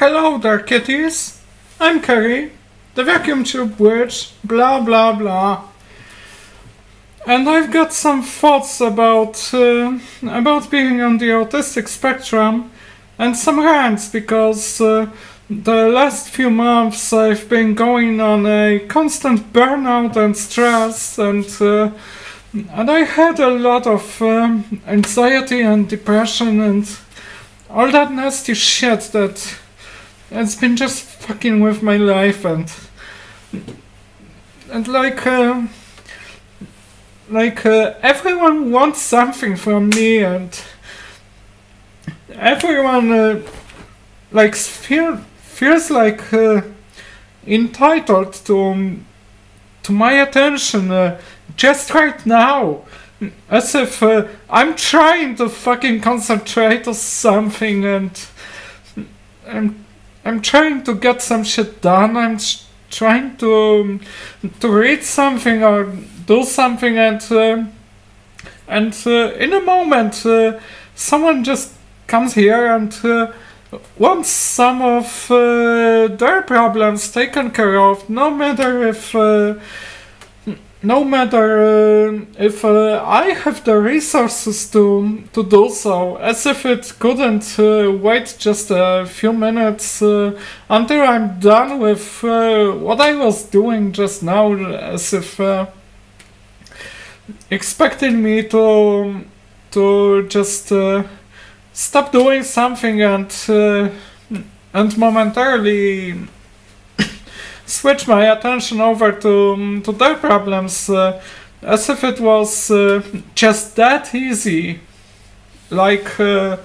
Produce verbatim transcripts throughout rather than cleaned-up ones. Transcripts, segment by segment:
Hello there, kitties. I'm Kerry, the vacuum tube witch, blah blah blah. And I've got some thoughts about uh, about being on the autistic spectrum and some rants because uh, the last few months I've been going on a constant burnout and stress and uh, and I had a lot of um, anxiety and depression and all that nasty shit that has been just fucking with my life and and like uh, like uh, everyone wants something from me and everyone uh, like feel, feels like uh, entitled to to my attention uh, just right now, as if uh, I'm trying to fucking concentrate on something and I'm, I'm trying to get some shit done, I'm trying to to read something or do something and uh, and uh, in a moment uh, someone just comes here and uh, wants some of uh, their problems taken care of, no matter if uh, No matter uh, if uh, I have the resources to to do so, as if it couldn't uh, wait just a few minutes uh, until I'm done with uh, what I was doing just now, as if uh, expecting me to to just uh, stop doing something and uh, and momentarily switch my attention over to, to their problems, uh, as if it was uh, just that easy. Like, uh,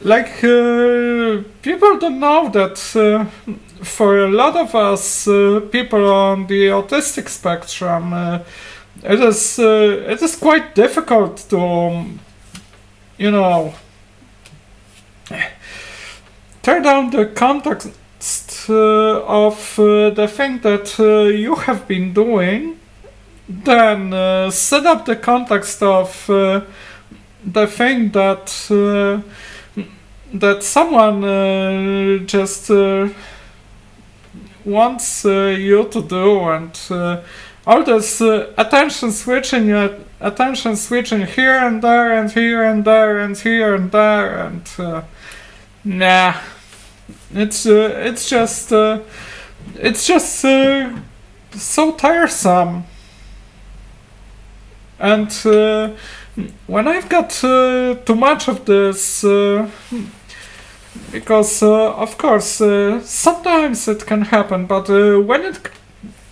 like uh, people don't know that uh, for a lot of us, uh, people on the autistic spectrum, uh, it is uh, it is quite difficult to, um, you know, tear down the context Uh, of uh, the thing that uh, you have been doing, then uh, set up the context of uh, the thing that uh, that someone uh, just uh, wants uh, you to do, and uh, all this uh, attention switching, uh, attention switching here and there and here and there and here and there and uh, nah. It's uh, it's just uh, it's just uh, so tiresome. And uh, when I've got uh, too much of this, uh, because uh, of course uh, sometimes it can happen, but uh, when it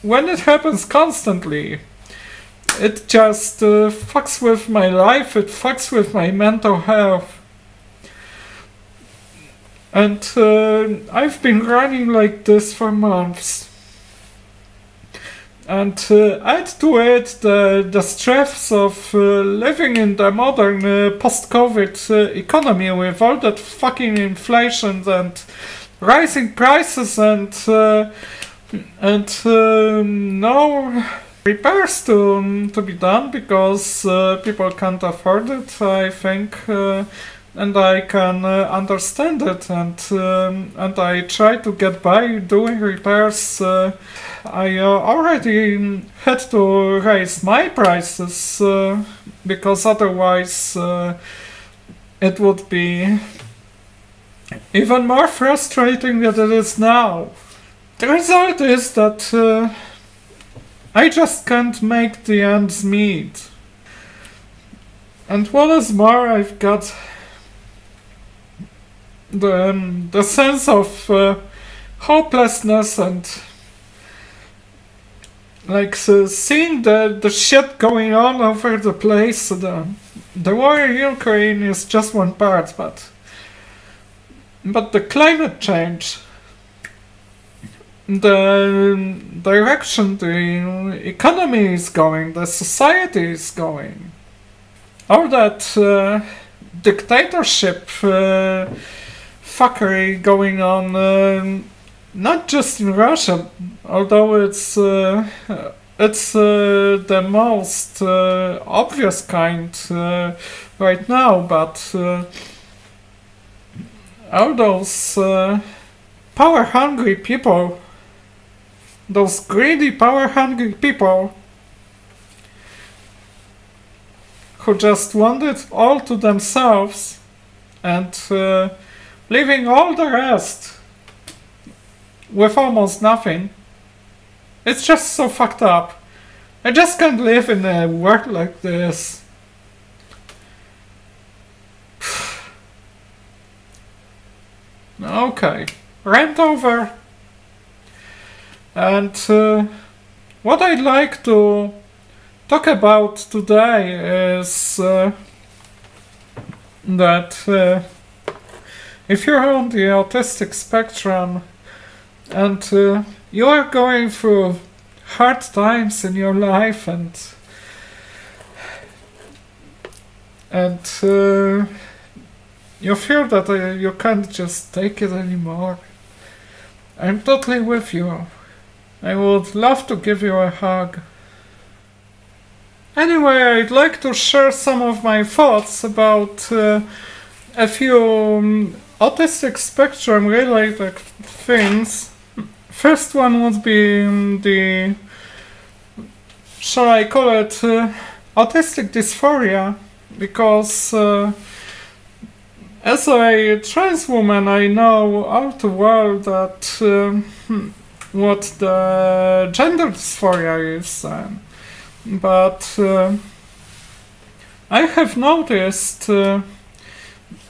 when it happens constantly, it just uh, fucks with my life. It fucks with my mental health. And uh, I've been running like this for months. And uh, add to it the, the stress of uh, living in the modern uh, post-COVID uh, economy with all that fucking inflation and rising prices and uh, and uh, no repairs to, to be done because uh, people can't afford it, I think. Uh, And I can uh, understand it, and um, and I try to get by doing repairs. Uh, I uh, already had to raise my prices uh, because otherwise uh, it would be even more frustrating than it is now. The result is that uh, I just can't make the ends meet. And what is more, I've got The, um, the sense of uh, hopelessness and like uh, seeing the, the shit going on over the place. The, the war in Ukraine is just one part, but but the climate change, the direction the economy is going, the society is going, all that uh, dictatorship uh, fuckery going on, uh, not just in Russia, although it's uh, it's uh, the most uh, obvious kind uh, right now, but uh, all those uh, power-hungry people, those greedy power-hungry people who just want it all to themselves and uh, leaving all the rest with almost nothing. It's just so fucked up. I just can't live in a world like this. Okay, rant over. And uh, what I'd like to talk about today is uh, that uh, if you're on the autistic spectrum and uh, you are going through hard times in your life and and uh, you feel that uh, you can't just take it anymore, I'm totally with you. I would love to give you a hug. Anyway, I'd like to share some of my thoughts about uh, a few um, autistic spectrum related things. First one would be the, shall I call it, uh, autistic dysphoria, because uh, as a trans woman I know all too well that uh, what the gender dysphoria is, uh, but uh, I have noticed uh,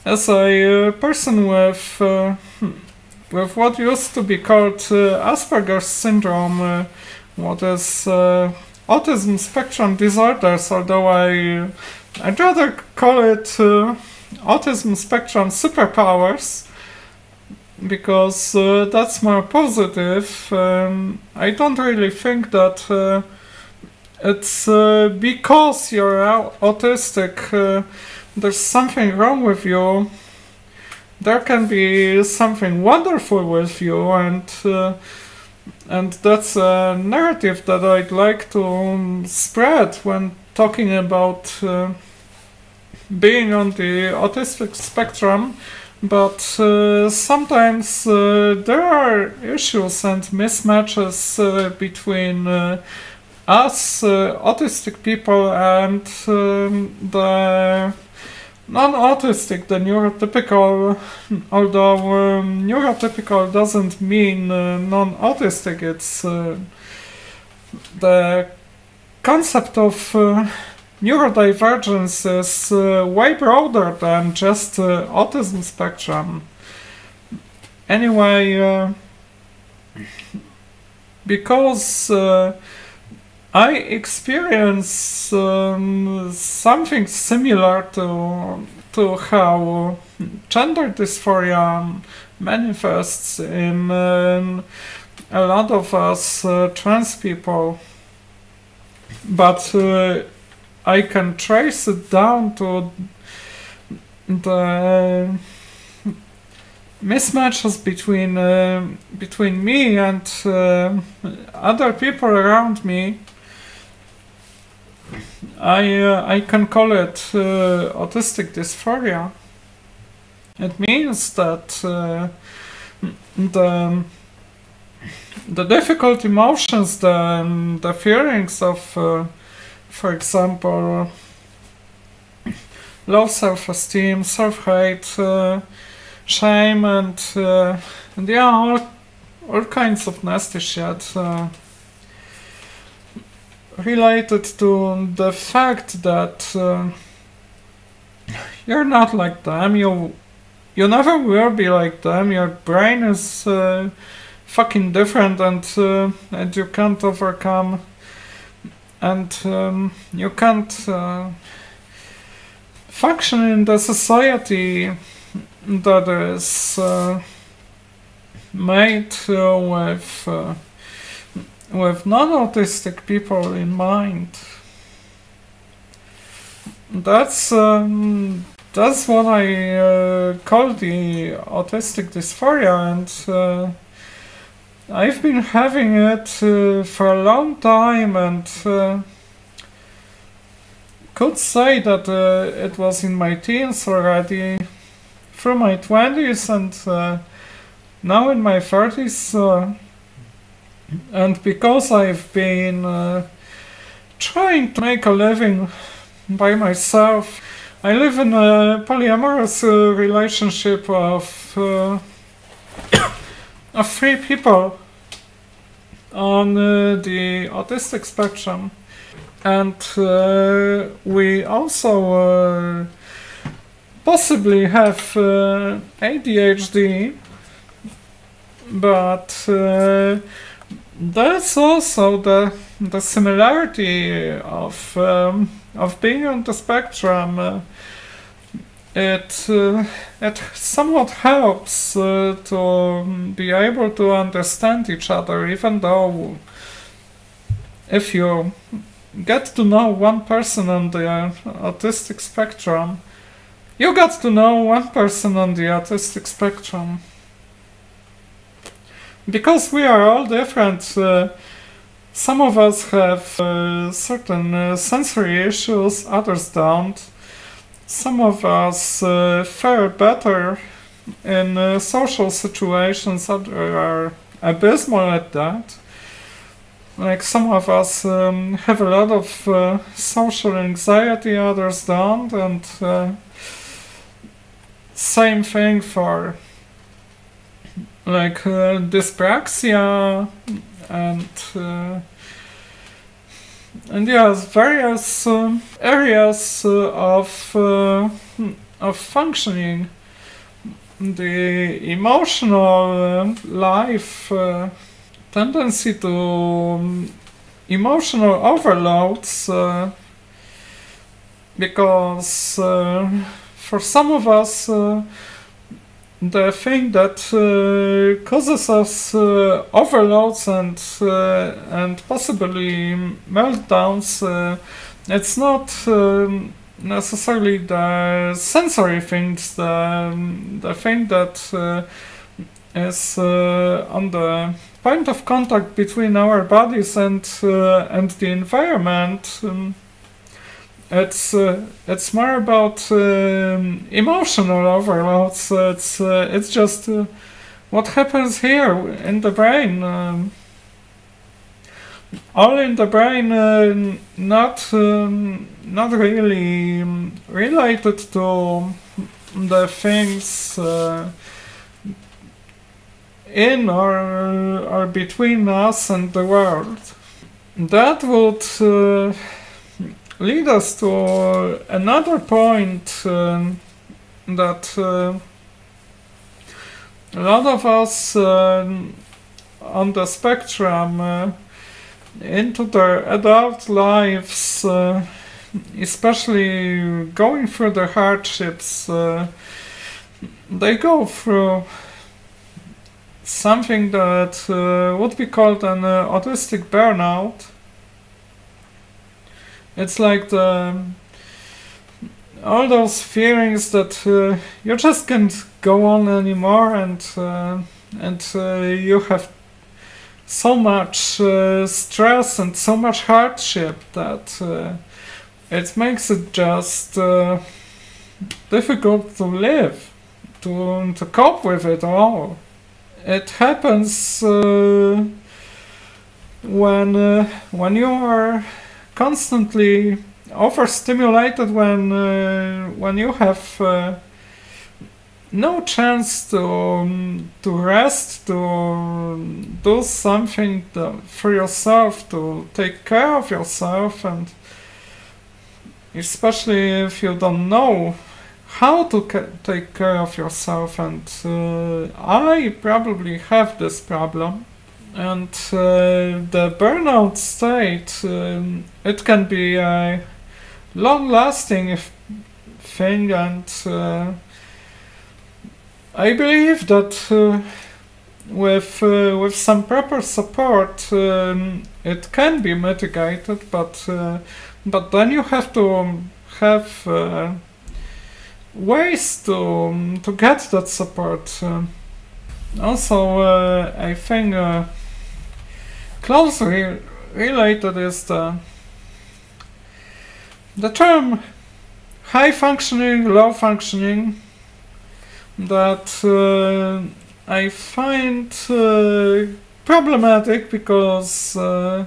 as a uh, person with uh, with what used to be called uh, Asperger's syndrome, uh, what is uh, autism spectrum disorders, although I, I'd rather call it uh, autism spectrum superpowers, because uh, that's more positive. Um, I don't really think that uh, it's uh, because you're autistic uh, there's something wrong with you. There can be something wonderful with you, and uh, and that's a narrative that I'd like to um, spread when talking about uh, being on the autistic spectrum. But uh, sometimes uh, there are issues and mismatches uh, between uh, us uh, autistic people and um, the non-autistic, the neurotypical, although um, neurotypical doesn't mean uh, non-autistic, it's uh, the concept of uh, neurodivergence is uh, way broader than just uh, autism spectrum. Anyway, uh, because uh, I experience um, something similar to, to how gender dysphoria manifests in um, a lot of us uh, trans people. But uh, I can trace it down to the mismatches between, uh, between me and uh, other people around me. I, uh, I can call it uh, autistic dysphoria. It means that uh, the, the difficult emotions, the, the feelings of, uh, for example, low self-esteem, self-hate, uh, shame, and, uh, and yeah, all, all kinds of nasty shit. Uh, related to the fact that uh, you're not like them, you you never will be like them, your brain is uh, fucking different, and uh, and you can't overcome, and um, you can't uh, function in the society that is uh, made uh, with uh, with non-autistic people in mind. That's um, that's what I uh, call the autistic dysphoria, and uh, I've been having it uh, for a long time, and uh, could say that uh, it was in my teens already, through my twenties, and uh, now in my thirties, uh, and because I've been uh, trying to make a living by myself, I live in a polyamorous uh, relationship of, uh, of three people on uh, the autistic spectrum. And uh, we also uh, possibly have uh, A D H D, but uh, that's also the, the similarity of, um, of being on the spectrum. Uh, it, uh, it somewhat helps uh, to be able to understand each other, even though if you get to know one person on the autistic spectrum, you got to know one person on the autistic spectrum. Because we are all different, uh, some of us have uh, certain uh, sensory issues, others don't. Some of us uh, fare better in uh, social situations, others are abysmal at that. Like some of us um, have a lot of uh, social anxiety, others don't, and uh, same thing for like uh, dyspraxia and uh, and yes, various uh, areas uh, of uh, of functioning. The emotional life. Uh, Tendency to um, emotional overloads, uh, because uh, for some of us uh, the thing that uh, causes us uh, overloads and uh, and possibly meltdowns, uh, it's not um, necessarily the sensory things, the um, the thing that uh, is uh, on the point of contact between our bodies and uh, and the environment. Um, it's uh, it's more about um, emotional overloads. It's uh, it's just uh, what happens here in the brain. Um, all in the brain, uh, not um, not really related to the things Uh, in or, or between us and the world. That would uh, lead us to another point uh, that uh, a lot of us uh, on the spectrum uh, into their adult lives, uh, especially going through the hardships, uh, they go through something that uh, would be called an uh, autistic burnout. It's like the, all those feelings that uh, you just can't go on anymore, and uh, and uh, you have so much uh, stress and so much hardship that uh, it makes it just uh, difficult to live, to, to cope with it all. It happens uh, when uh, when you are constantly overstimulated, when uh, when you have uh, no chance to um, to rest, to do something for yourself, to take care of yourself, and especially if you don't know how to ca take care of yourself. And uh, I probably have this problem, and uh, the burnout state, um, it can be a long-lasting thing, and uh, I believe that uh, with, uh, with some proper support um, it can be mitigated, but, uh, but then you have to have uh, ways to um, to get that support. Uh, also, uh, I think uh, closely related is the the term high functioning, low functioning, that uh, I find uh, problematic because uh,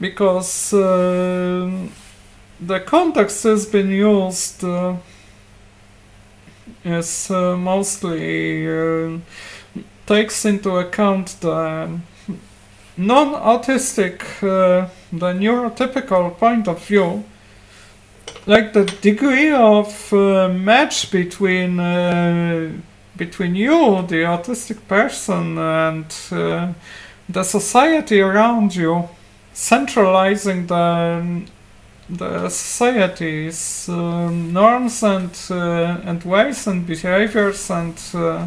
because uh, the context has been used uh, is uh, mostly uh, takes into account the non-autistic, uh, the neurotypical point of view, like the degree of uh, match between uh, between you, the autistic person, and uh, the society around you, centralizing the the society's uh, norms and uh, and ways and behaviors, and uh,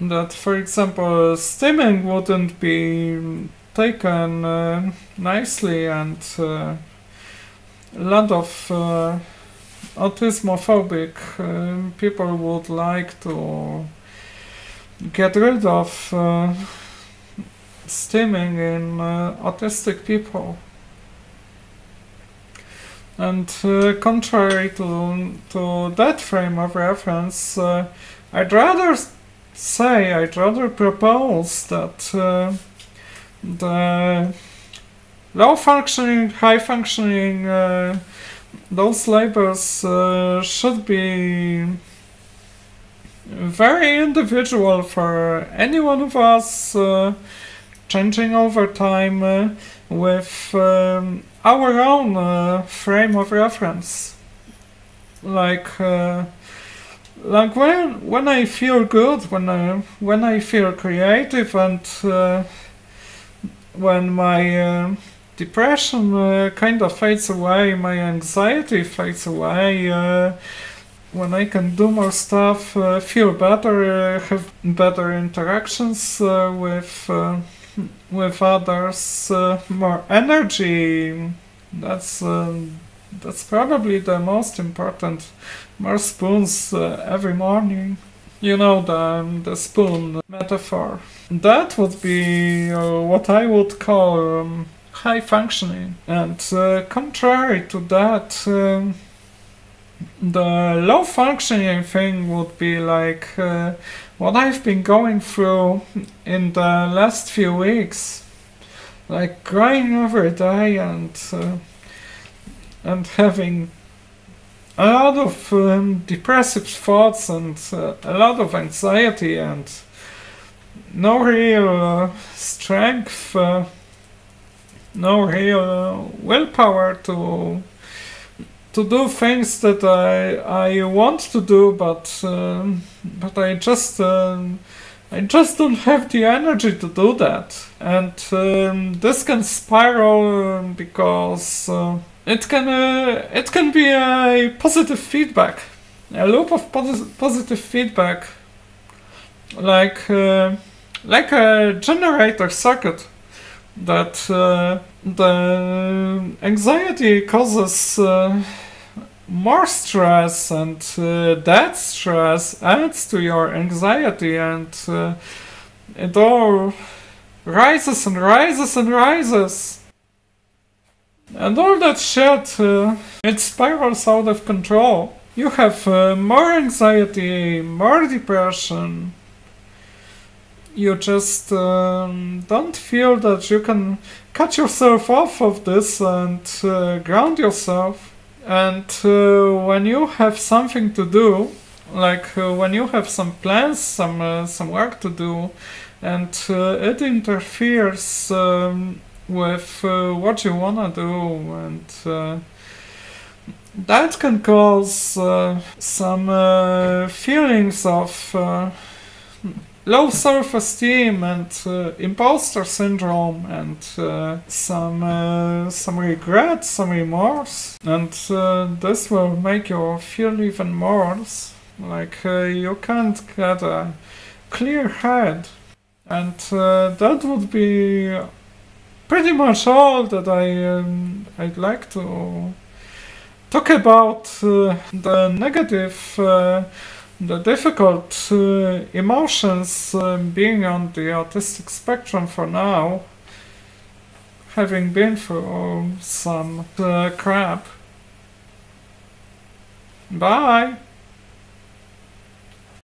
that, for example, stimming wouldn't be taken uh, nicely, and uh, a lot of uh, autismophobic uh, people would like to get rid of uh, stimming in uh, autistic people. And uh, contrary to, to that frame of reference, uh, I'd rather say, I'd rather propose that uh, the low-functioning, high-functioning, uh, those labels uh, should be very individual for any one of us, uh, changing over time uh, with um, our own uh, frame of reference. Like, uh, like when when I feel good, when I when I feel creative, and uh, when my uh, depression uh, kind of fades away, my anxiety fades away, uh, when I can do more stuff, uh, feel better, uh, have better interactions uh, with uh, with others, uh, more energy. That's uh, that's probably the most important. More spoons uh, every morning. You know, the, the spoon metaphor. That would be uh, what I would call um, high functioning. And uh, contrary to that, um, the low functioning thing would be like uh, what I've been going through in the last few weeks. Like crying every day and, uh, and having a lot of um, depressive thoughts and uh, a lot of anxiety and no real uh, strength, uh, no real uh, willpower to to do things that I I want to do, but uh, but I just uh, I just don't have the energy to do that, and um, this can spiral because. Uh, It can uh, it can be a positive feedback, a loop of posit positive feedback, like uh, like a generator circuit. That uh, the anxiety causes uh, more stress, and uh, that stress adds to your anxiety, and uh, it all rises and rises and rises. And all that shit, uh, it spirals out of control. You have uh, more anxiety, more depression. You just um, don't feel that you can cut yourself off of this and uh, ground yourself. And uh, when you have something to do, like uh, when you have some plans, some, uh, some work to do, and uh, it interferes um, with uh, what you wanna do, and uh, that can cause uh, some uh, feelings of uh, low self-esteem and uh, imposter syndrome, and uh, some uh, some regret, some remorse, and uh, this will make you feel even worse. Like uh, you can't get a clear head, and uh, that would be pretty much all that I um, I'd like to talk about uh, the negative, uh, the difficult uh, emotions uh, being on the autistic spectrum for now, having been through some uh, crap. Bye.